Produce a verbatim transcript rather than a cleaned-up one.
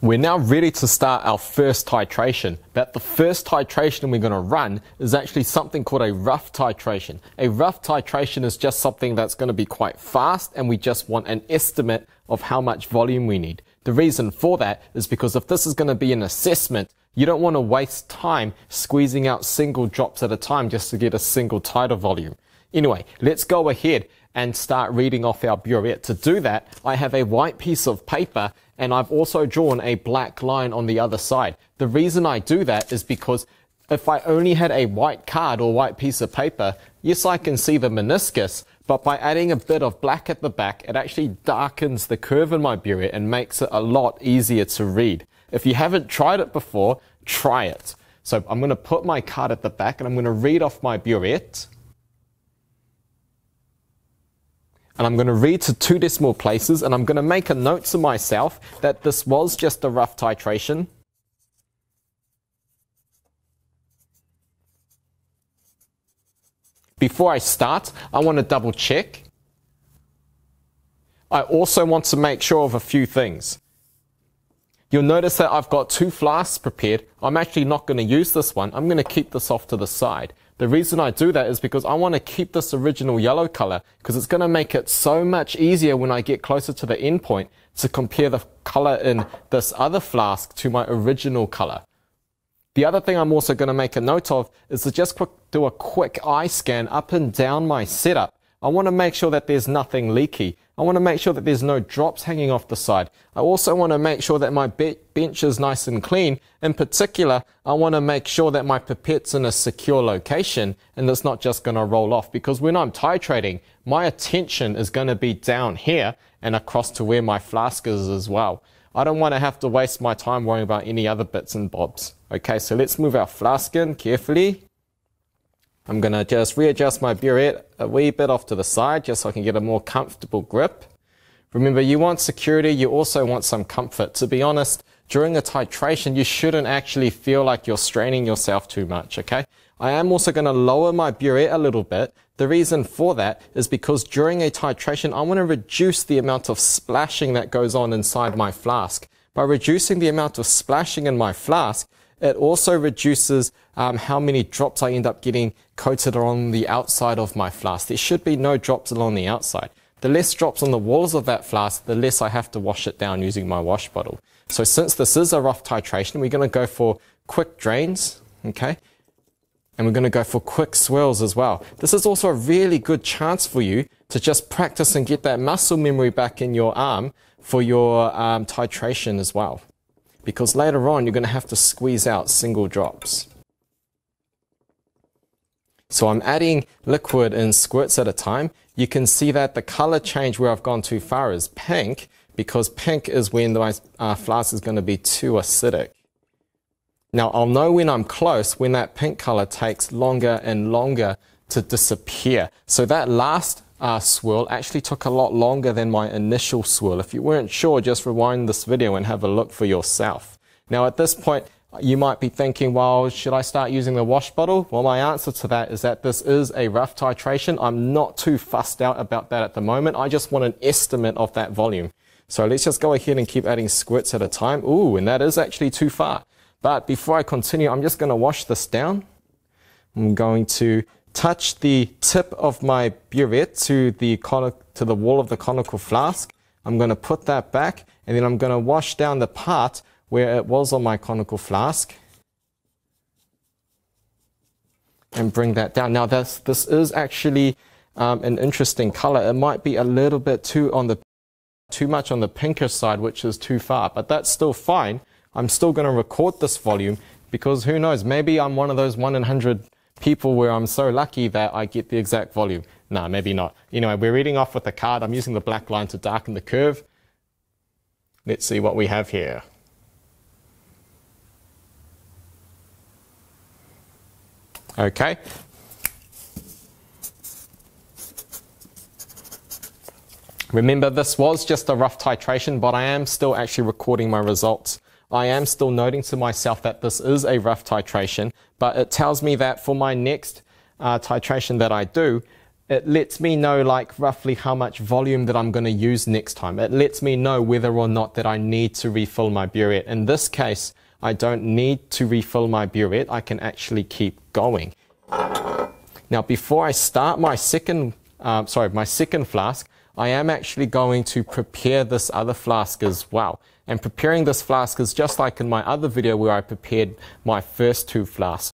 We're now ready to start our first titration, but the first titration we're going to run is actually something called a rough titration. A rough titration is just something that's going to be quite fast, and we just want an estimate of how much volume we need. The reason for that is because if this is going to be an assessment, you don't want to waste time squeezing out single drops at a time just to get a single tidal volume. Anyway, let's go ahead and start reading off our burette. To do that, I have a white piece of paper and I've also drawn a black line on the other side. The reason I do that is because if I only had a white card or white piece of paper, yes, I can see the meniscus, but by adding a bit of black at the back, it actually darkens the curve in my burette and makes it a lot easier to read. If you haven't tried it before, try it. So I'm going to put my card at the back and I'm going to read off my burette. And I'm going to read to two decimal places, and I'm going to make a note to myself that this was just a rough titration. Before I start, I want to double check. I also want to make sure of a few things. You'll notice that I've got two flasks prepared. I'm actually not going to use this one. I'm going to keep this off to the side. The reason I do that is because I want to keep this original yellow color, because it's going to make it so much easier when I get closer to the end point to compare the color in this other flask to my original color. The other thing I'm also going to make a note of is to just quick, do a quick eye scan up and down my setup. I want to make sure that there's nothing leaky. I want to make sure that there's no drops hanging off the side. I also want to make sure that my be bench is nice and clean. In particular, I want to make sure that my pipette's in a secure location and it's not just going to roll off, because when I'm titrating, my attention is going to be down here and across to where my flask is as well. I don't want to have to waste my time worrying about any other bits and bobs. Okay, so let's move our flask in carefully. I'm going to just readjust my burette a wee bit off to the side just so I can get a more comfortable grip. Remember, you want security, you also want some comfort. To be honest, during a titration, you shouldn't actually feel like you're straining yourself too much, okay? I am also going to lower my burette a little bit. The reason for that is because during a titration, I want to reduce the amount of splashing that goes on inside my flask. By reducing the amount of splashing in my flask, it also reduces um, how many drops I end up getting coated on the outside of my flask. There should be no drops along the outside. The less drops on the walls of that flask, the less I have to wash it down using my wash bottle. So since this is a rough titration, we're going to go for quick drains, okay? And we're going to go for quick swirls as well. This is also a really good chance for you to just practice and get that muscle memory back in your arm for your um, titration as well, because later on you're going to have to squeeze out single drops. So I'm adding liquid in squirts at a time. You can see that the color change where I've gone too far is pink, because pink is when the uh, flask is going to be too acidic. Now I'll know when I'm close when that pink color takes longer and longer to disappear. So that last Uh, swirl actually took a lot longer than my initial swirl. If you weren't sure, just rewind this video and have a look for yourself. Now at this point, you might be thinking, well, should I start using the wash bottle? Well, my answer to that is that this is a rough titration. I'm not too fussed out about that at the moment. I just want an estimate of that volume. So let's just go ahead and keep adding squirts at a time. Ooh, and that is actually too far. But before I continue, I'm just going to wash this down. I'm going to touch the tip of my burette to the to the wall of the conical flask. I'm going to put that back, and then I'm going to wash down the part where it was on my conical flask and bring that down. Now this, this is actually um, an interesting color. It might be a little bit too on the too much on the pinker side, which is too far, but that's still fine. I'm still going to record this volume, because who knows, maybe I'm one of those one in one hundred people where I'm so lucky that I get the exact volume. Nah, maybe not. Anyway, we're reading off with the card. I'm using the black line to darken the curve. Let's see what we have here. Okay. Remember, this was just a rough titration, but I am still actually recording my results. I am still noting to myself that this is a rough titration, but it tells me that for my next uh, titration that I do, It lets me know like roughly how much volume that I'm going to use next time. It lets me know whether or not that I need to refill my burette. In this case, I don't need to refill my burette. I can actually keep going. Now, before I start my second, uh, sorry, my second flask, I am actually going to prepare this other flask as well. And preparing this flask is just like in my other video where I prepared my first two flasks.